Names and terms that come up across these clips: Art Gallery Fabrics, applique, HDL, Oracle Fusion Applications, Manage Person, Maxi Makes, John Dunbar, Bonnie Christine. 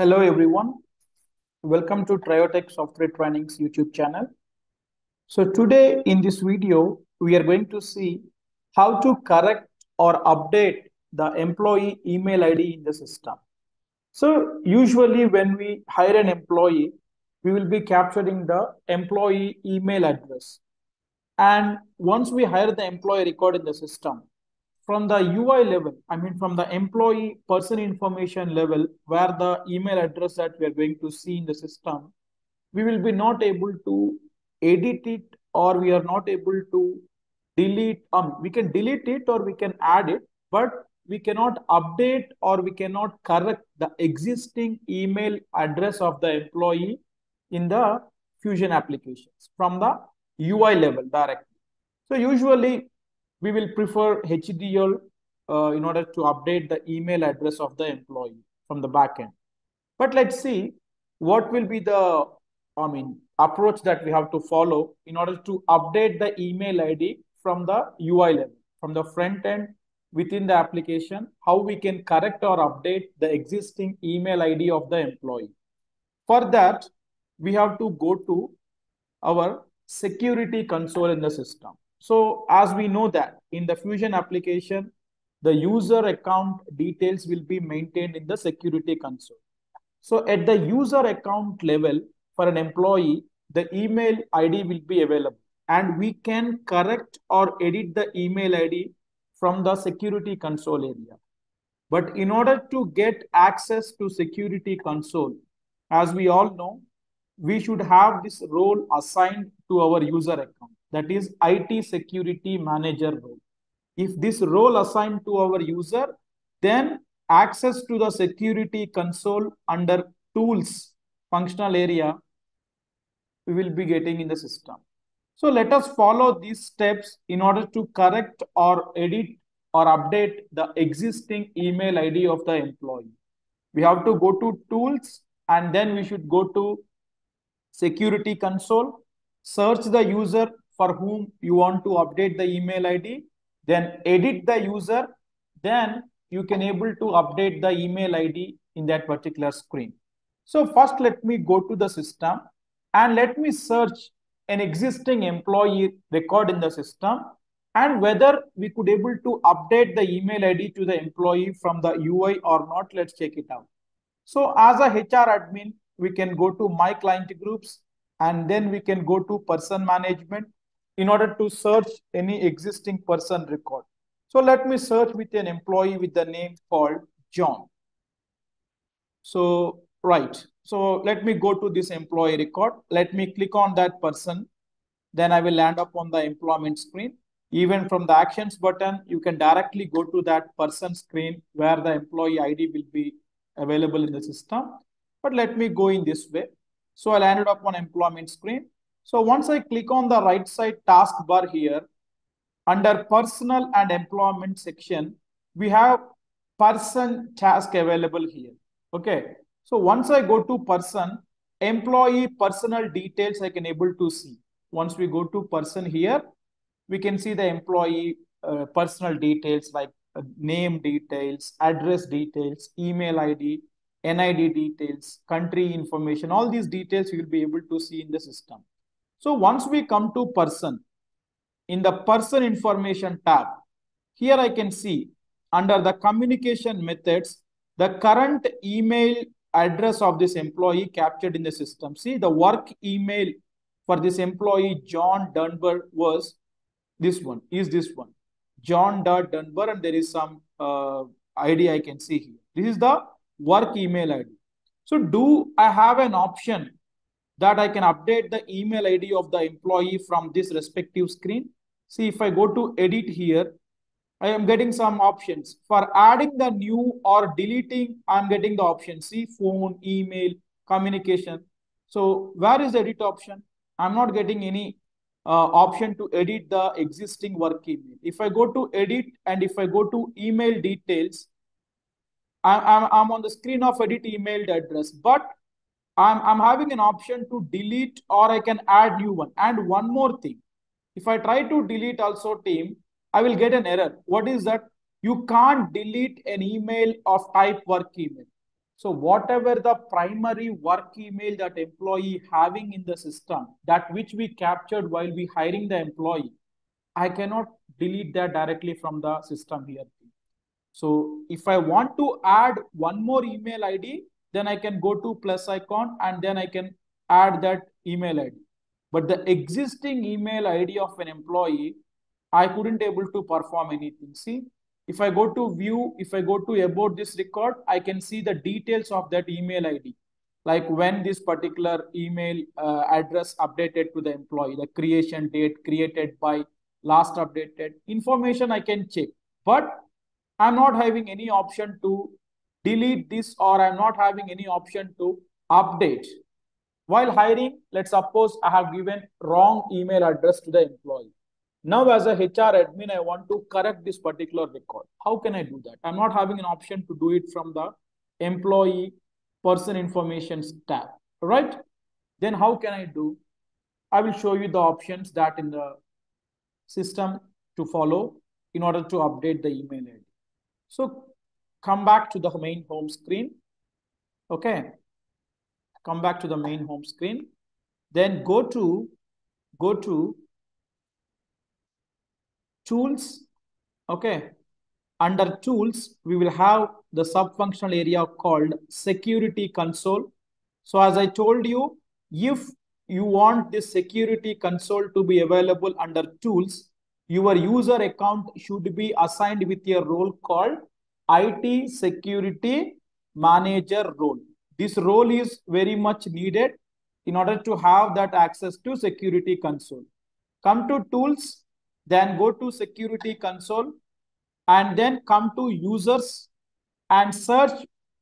Hello everyone, welcome to Triotech Software Training's YouTube channel. So today in this video, we are going to see how to correct or update the employee email ID in the system. So usually when we hire an employee, we will be capturing the employee email address. And once we hire the employee record in the system, from the UI level, from the employee person information level, where the email address that we are going to see in the system, we will be not able to edit it, or we are not able to delete. We can delete it or we can add it, but we cannot update or we cannot correct the existing email address of the employee in the Fusion applications from the UI level directly. So usually, we will prefer HDL in order to update the email address of the employee from the backend. But let's see what will be the approach that we have to follow in order to update the email ID from the UI level, from the front end within the application, how we can correct or update the existing email ID of the employee. For that, we have to go to our security console in the system. So as we know that in the Fusion application, the user account details will be maintained in the security console. So at the user account level for an employee, the email ID will be available and we can correct or edit the email ID from the security console area. But in order to get access to security console, as we all know, we should have this role assigned to our user account. That is IT security manager role. If this role assigned to our user, then access to the security console under tools functional area, we will be getting in the system. So let us follow these steps in order to correct or edit or update the existing email ID of the employee. We have to go to tools and then we should go to security console, search the user for whom you want to update the email ID, then edit the user, then you can able to update the email ID in that particular screen. So first let me go to the system and let me search an existing employee record in the system and whether we could able to update the email ID to the employee from the UI or not. Let's check it out. So as a HR admin, we can go to my client groups and then we can go to person management in order to search any existing person record. So let me search with an employee with the name called John. So, so let me go to this employee record. Let me click on that person. Then I will land up on the employment screen. Even from the actions button, you can directly go to that person screen where the employee ID will be available in the system. But let me go in this way. So I landed up on employment screen. So once I click on the right side taskbar here, under personal and employment section, we have person task available here. Okay. So once I go to person, employee personal details I can able to see. Once we go to person here, we can see the employee personal details like name details, address details, email ID, NID details, country information, all these details you will be able to see in the system. So once we come to person, in the person information tab, here I can see under the communication methods, the current email address of this employee captured in the system. See, the work email for this employee, John Dunbar, was this one, John.Dunbar, and there is some ID I can see here. This is the work email ID. So do I have an option that I can update the email ID of the employee from this respective screen? See, if I go to edit here, I am getting some options. For adding the new or deleting, I'm getting the option. See, phone, email, communication. So where is the edit option? I'm not getting any option to edit the existing work email. If I go to edit and if I go to email details, I'm on the screen of edit emailed address, but I'm having an option to delete or I can add new one. And one more thing, if I try to delete also team, I will get an error. What is that? You can't delete an email of type work email. So whatever the primary work email that employee having in the system, that which we captured while we hiring the employee, I cannot delete that directly from the system here. So if I want to add one more email ID, then I can go to plus icon and then I can add that email ID. But the existing email ID of an employee, I couldn't able to perform anything. See, if I go to view, if I go to about this record, I can see the details of that email ID, like when this particular email address updated to the employee, the creation date, created by, last updated, information I can check. But I'm not having any option to delete this, or I'm not having any option to update. While hiring, let's suppose I have given wrong email address to the employee. Now as a HR admin, I want to correct this particular record. How can I do that? I'm not having an option to do it from the employee person information tab, right? Then how can I do? I will show you the options that in the system to follow in order to update the email ID. So come back to the main home screen. Okay. Come back to the main home screen. Then go to tools. Okay. Under tools, we will have the sub-functional area called security console. So as I told you, if you want this security console to be available under tools, your user account should be assigned with a role called IT security manager role. This role is very much needed in order to have that access to security console. Come to tools, then go to security console, and then come to users and search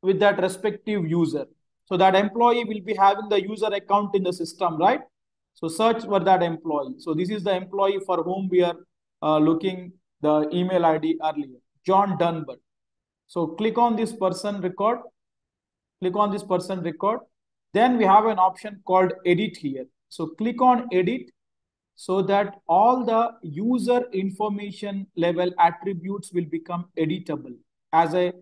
with that respective user. So that employee will be having the user account in the system, right? So search for that employee. So this is the employee for whom we are looking the email ID earlier, John Dunbar. So click on this person record, click on this person record. Then we have an option called edit here. So click on edit so that all the user information level attributes will become editable. As a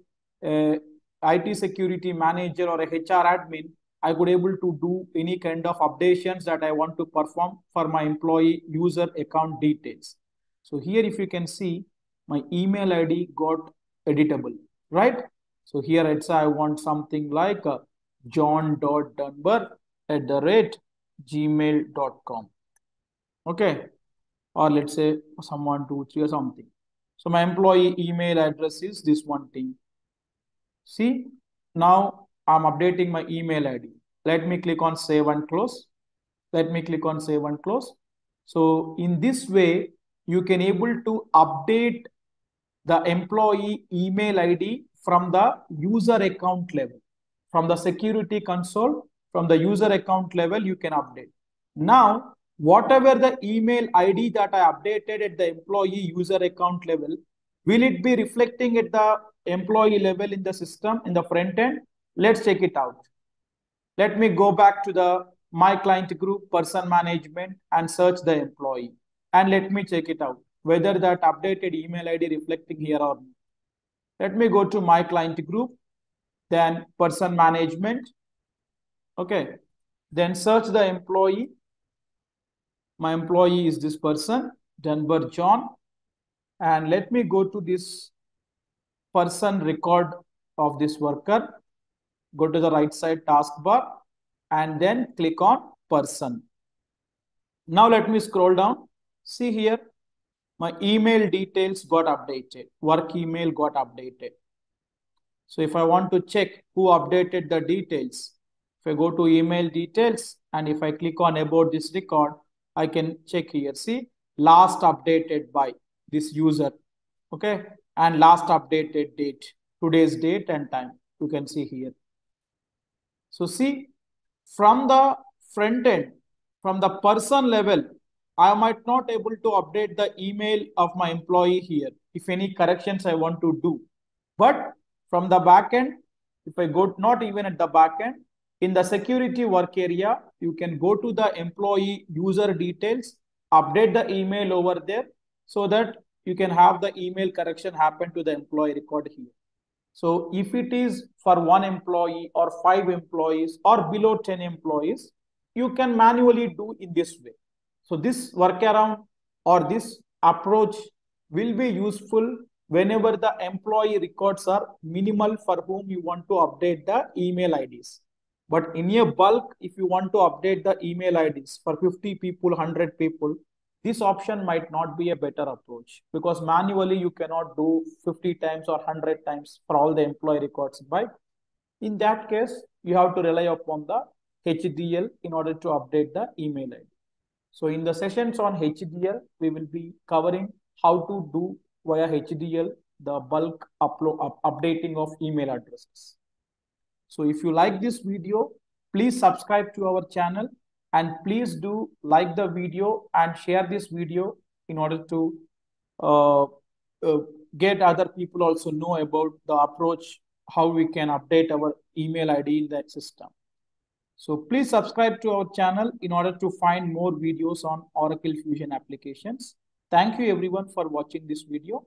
IT security manager or a HR admin, I could able to do any kind of updations that I want to perform for my employee user account details. So here, if you can see, my email ID got editable, right? So here it's, I want something like john.dunbar@gmail.com. Okay. Or let's say someone 2, 3 or something. So my employee email address is this one thing. See, now I'm updating my email ID. Let me click on save and close. Let me click on save and close. So in this way, you can able to update the employee email ID from the user account level. From the security console, from the user account level, you can update. Now, whatever the email ID that I updated at the employee user account level, will it be reflecting at the employee level in the system, in the front end? Let's check it out. Let me go back to the My Client Group, Person Management, and search the employee. And let me check it out, whether that updated email ID reflecting here or not. Let me go to My Client Group, then Person Management. Okay. Then search the employee. My employee is this person, Dunbar John. And let me go to this person record of this worker. Go to the right side taskbar and then click on person. Now let me scroll down. See here, my email details got updated. Work email got updated. So if I want to check who updated the details, if I go to email details and if I click on about this record, I can check here. See, last updated by this user. Okay. And last updated date, today's date and time. You can see here. So see, from the front end, from the person level, I might not able to update the email of my employee here, if any corrections I want to do. But from the back end, if I go not even at the back end, in the security work area, you can go to the employee user details, update the email over there so that you can have the email correction happen to the employee record here. So if it is for one employee or 5 employees or below 10 employees, you can manually do in this way. So this workaround or this approach will be useful whenever the employee records are minimal for whom you want to update the email IDs. But in a bulk, if you want to update the email IDs for 50 people, 100 people, this option might not be a better approach, because manually you cannot do 50 times or 100 times for all the employee records. But in that case, you have to rely upon the HDL in order to update the email ID. So in the sessions on HDL, we will be covering how to do via HDL the bulk updating of email addresses. So if you like this video, please subscribe to our channel, and please do like the video and share this video in order to get other people also know about the approach, how we can update our email ID in that system. So please subscribe to our channel in order to find more videos on Oracle Fusion applications. Thank you everyone for watching this video.